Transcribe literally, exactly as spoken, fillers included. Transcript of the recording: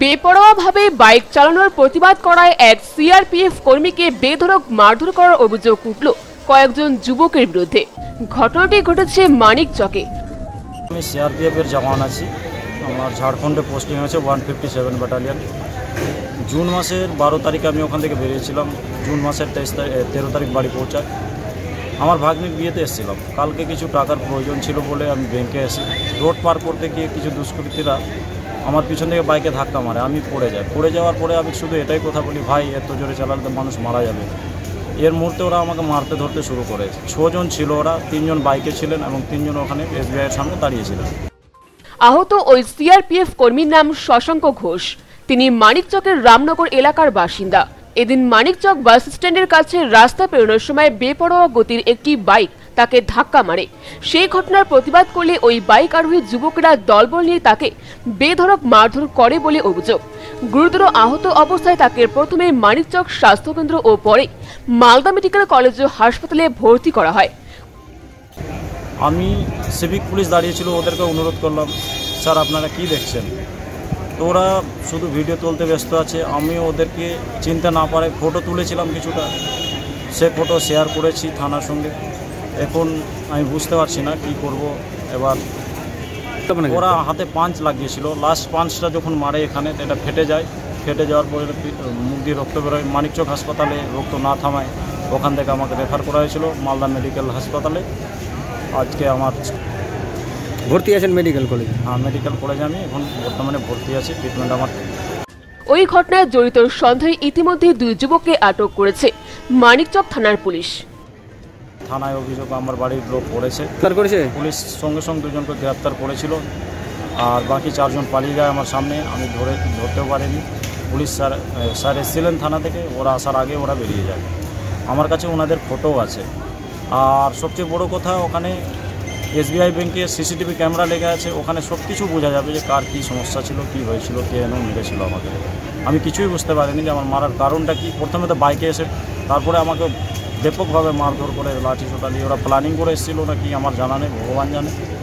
बेपरोया भावे bike चालानोर प्रतिबाद कराय एक CRPF कर्मी के बेधड़क मारधर करार अभियोग उठल कयेकजन युवकेर बिरुद्धे। घटनाटी घटेছে मानिक चके। আমি সিআরপিএফ এর জওয়ান আছি, আমার ঝাড়খণ্ডে পোস্টিং আছে one fifty seven battalion. June মাসের बारह তারিখে আমি ওখান থেকে বেরিয়েছিলাম, জুন মাসের तेईस তারিখ तेरह তারিখ বাড়ি পৌঁছাই। আমার ভাগ্নির বিয়েতে এসেছিলাম, কালকে কিছু টাকার প্রয়োজন ছিল বলে আমি ব্যাংকে এসে রোড পার করতে গিয়ে কিছু দুষ্কৃতীরা আমার পিছন থেকে বাইকে ধাক্কা মারে, আমি পড়ে যাই। পড়ে যাওয়ার পরে আমি শুধু এটাই কথা বলি, ভাই এত জোরে চালালে মানুষ মারা যাবে। এর মুহূর্তে ওরা আমাকে মারতে ধরতে শুরু করে। ছজন ছিল, ওরা তিনজন বাইকে ছিলেন এবং তিনজন ওখানে এসবিআই এর সামনে দাঁড়িয়ে ছিলেন। আহত ওই সিআরপিএফ কর্মীর নাম শশাঙ্ক ঘোষ, তিনি মানিকচকের রামনগর এলাকার বাসিন্দা। এদিন মানিকচক বাস স্ট্যান্ডের কাছে রাস্তা পেরোনোর সময় বেপরোয়া গতির একটি বাইক তাকে ধাক্কা মারে। সেই ঘটনার প্রতিবাদ করলে ওই বাইক আরোহী যুবকরা দলবল নিয়ে তাকে বেধড়ক মারধর করে বলে অভিযোগ। গুরুতর আহত অবস্থায় তাকে প্রথমে মানিকচক স্বাস্থ্যকেন্দ্র ও পরে মালদা মেডিকেল কলেজ ও হাসপাতালে ভর্তি করা হয়। আমি সিভিক পুলিশ দাঁড়িয়েছিল, ওদেরকে অনুরোধ করলাম, স্যার আপনারা কি দেখছেন? তোরা শুধু ভিডিও তুলতে ব্যস্ত আছে। আমি ওদেরকে চিনতে না পারে ফটো তুলেছিলাম কিছুটা, সে ফটো শেয়ার করেছি থানার সঙ্গে। এখন আমি বুঝতে পারছি না কি করব। এবার ওরা হাতে পাঞ্চ লাগিয়েছিল, লাস্ট পাঞ্চটা যখন মারে এখানে এটা ফেটে যায়, ফেটে যাওয়ার পরে মুখ দিয়ে রক্ত বেরোয়। মানিকচক হাসপাতালে রক্ত না থামায় ওখান থেকে আমাকে রেফার করা হয়েছিল মালদা মেডিকেল হাসপাতালে। আজকে আমার ভর্তি আছেন মেডিকেল কলেজ? হ্যাঁ, মেডিকেল কলেজে আমি এখন বর্তমানে ভর্তি আছি, ট্রিটমেন্ট আমার। ওই ঘটনায় জড়িত সন্দেহে ইতিমধ্যে দুই যুবককে আটক করেছে মানিকচক থানার পুলিশ। থানায় অভিযোগ আমার বাড়ির লোক পড়েছে, পুলিশ সঙ্গে সঙ্গে দুজনকে গ্রেপ্তার করেছিল, আর বাকি চারজন পালিয়ে যায় আমার সামনে। আমি ধরে ধরতেও পারিনি, পুলিশ স্যার স্যার এসেছিলেন থানা থেকে, ওরা আসার আগে ওরা বেরিয়ে যায়। আমার কাছে ওনাদের ফটোও আছে। আর সবচেয়ে বড় কথা, ওখানে এসবিআই ব্যাংকে সিসিটিভি ক্যামেরা লেগে আছে, ওখানে সব কিছু বোঝা যাবে যে কার কী সমস্যা ছিল, কী হয়েছিল, কে এনে মেরেছিল আমাকে। আমি কিছুই বুঝতে পারিনি যে আমার মারার কারণটা কি। প্রথমে তো বাইকে এসে, তারপরে আমাকে ব্যাপকভাবে মারধর করে লাঠি ছোটা দিয়ে ওরা প্ল্যানিং করে এসেছিল নাকি আমার জানা নেই, ভগবান জানে।